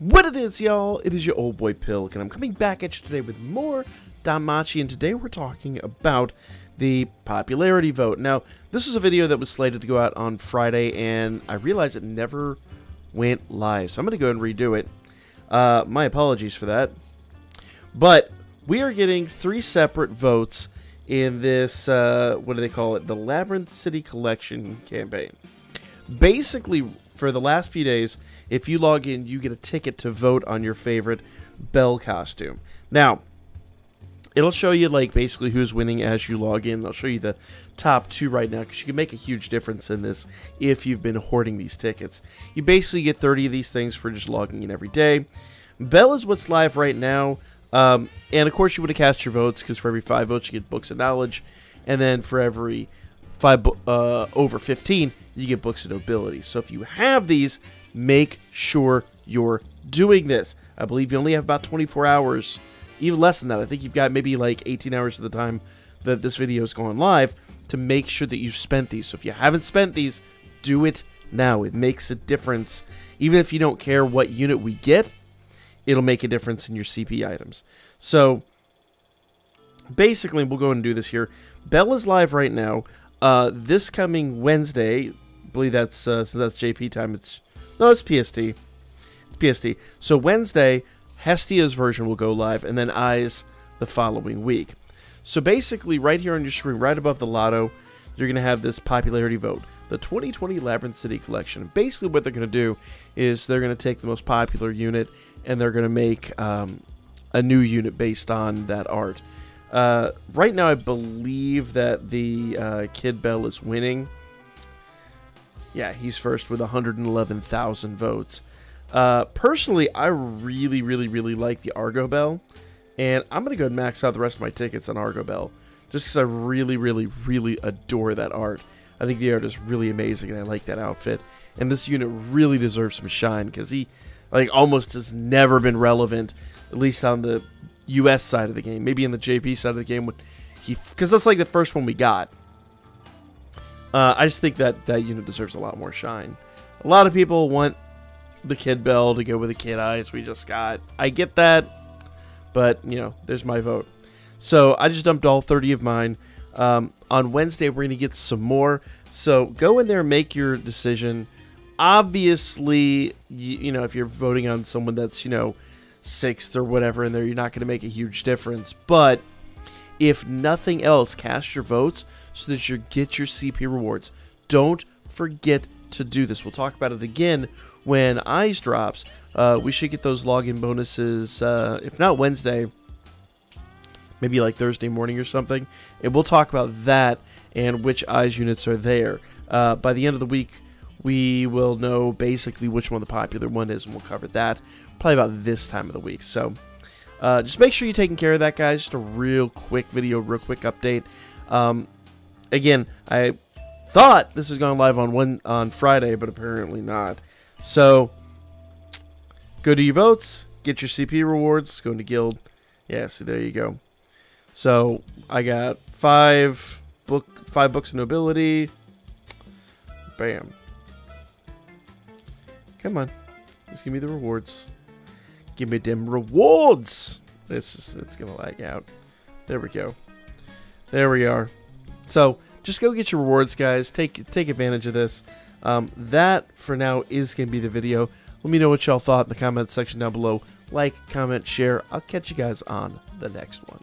What it is, y'all, it is your old boy Pilk, and I'm coming back at you today with more DanMachi, and today we're talking about the popularity vote. Now, this was a video that was slated to go out on Friday, and I realized it never went live, so I'm going to go and redo it. My apologies for that. But we are getting three separate votes in this, what do they call it, the Labyrinth City Collection campaign. Basically, for the last few days, if you log in, you get a ticket to vote on your favorite Bell costume. Now, it'll show you, like, basically who's winning as you log in. I'll show you the top two right now, because you can make a huge difference in this if you've been hoarding these tickets. You basically get 30 of these things for just logging in every day. Bell is what's live right now. And, of course, you would have cast your votes, because for every 5 votes, you get books of knowledge. And then for every over 15, you get books of nobility. So if you have these, make sure you're doing this. I believe you only have about 24 hours, even less than that. I think you've got maybe like 18 hours at the time that this video is going live to make sure that you've spent these. So if you haven't spent these, do it now. It makes a difference. Even if you don't care what unit we get, it'll make a difference in your CP items. So basically, we'll go and do this here. Bell is live right now. This coming Wednesday, I believe that's so that's JP time. It's PST. It's PST. So Wednesday, Hestia's version will go live, and then I's the following week. So basically, right here on your screen, right above the lotto, you're gonna have this popularity vote, the 2020 Labyrinth City Collection. Basically, what they're gonna do is they're gonna take the most popular unit, and they're gonna make a new unit based on that art. Right now, I believe that the Kid Bell is winning. Yeah, he's first with 111,000 votes. Personally, I really, really, really like the Argo Bell, and I'm going to go and max out the rest of my tickets on Argo Bell, just because I really, really, really adore that art. I think the art is really amazing, and I like that outfit. And this unit really deserves some shine, because he almost has never been relevant, at least on the US side of the game, maybe in the JP side of the game, because that's like the first one we got. I just think that that unit deserves a lot more shine. A lot of people want the Kid Bell to go with the Kid Eyes we just got. I get that, but you know, there's my vote. So I just dumped all 30 of mine. On Wednesday, we're gonna get some more. So go in there, make your decision. Obviously, you know, if you're voting on someone that's, you know, 6th or whatever in there, you're not going to make a huge difference, but if nothing else, cast your votes so that you get your CP rewards. Don't forget to do this. We'll talk about it again when Eyes drops. We should get those login bonuses, if not Wednesday, maybe like Thursday morning or something, and we'll talk about that and which Eyes units are there. By the end of the week, we will know basically which one the popular one is, and we'll cover that probably about this time of the week. So just make sure you're taking care of that, guys. Just a real quick video, real quick update. Again, I thought this was going live on Friday, but apparently not. So go do your votes, get your CP rewards, go into guild. Yeah, see, there you go. So I got 5 books of nobility. Bam. Come on. Just give me the rewards. Give me them rewards. It's going to lag out. There we go. There we are. So just go get your rewards, guys. Take advantage of this. That, for now, is going to be the video. Let me know what y'all thought in the comment section down below. Like, comment, share. I'll catch you guys on the next one.